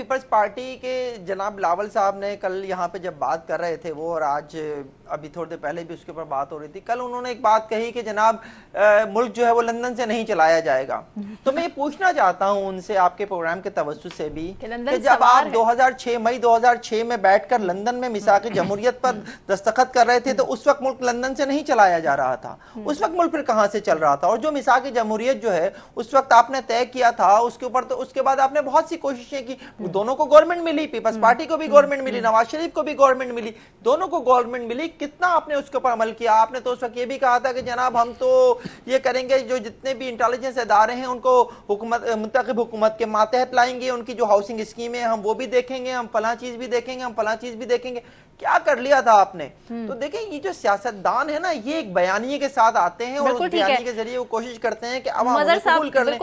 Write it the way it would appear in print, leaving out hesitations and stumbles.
Peoples party के जनाब बिलावल साहब ने कल यहाँ पे जब बात कर रहे थे वो, और आज अभी थोड़ी देर पहले भी उसके ऊपर बात हो रही थी, कल उन्होंने एक बात कही कि जनाब मुल्क जो है वो लंदन से नहीं चलाया जाएगा। तो मैं ये पूछना चाहता हूँ उनसे, आपके प्रोग्राम के तवज्जुह से भी, कि जब आप 2006 मई 2006 में बैठकर लंदन में मिसा की जमहूरियत पर दस्तखत कर रहे थे तो उस वक्त मुल्क लंदन से नहीं चलाया जा रहा था, उस वक्त मुल्क फिर कहाँ से चल रहा था? और जो मिसा की जमहूरियत जो है उस वक्त आपने तय किया था उसके ऊपर, तो उसके बाद आपने बहुत सी कोशिशें की, दोनों को गवर्नमेंट मिली, पीपल्स पार्टी को भी गवर्नमेंट मिली, नवाज शरीफ को भी गवर्नमेंट मिली, दोनों को गवर्नमेंट मिली, कितना आपने उसके ऊपर अमल किया? आपने तो उस वक्त ये भी कहा था कि जनाब हम तो ये करेंगे, जो जितने भी इंटेलिजेंस इदारे हैं उनको मुंतखब हुकूमत के मातहत लाएंगे, उनकी जो हाउसिंग स्कीम है हम वो भी देखेंगे, हम फला चीज भी देखेंगे, हम फला चीज भी देखेंगे। क्या कर लिया था आपने? तो देखिए ये जो सियासतदान है ना, ये एक बयानिए के साथ आते हैं और उस बयानिए के जरिए वो कोशिश करते हैं कि अब हम कबूल कर लें।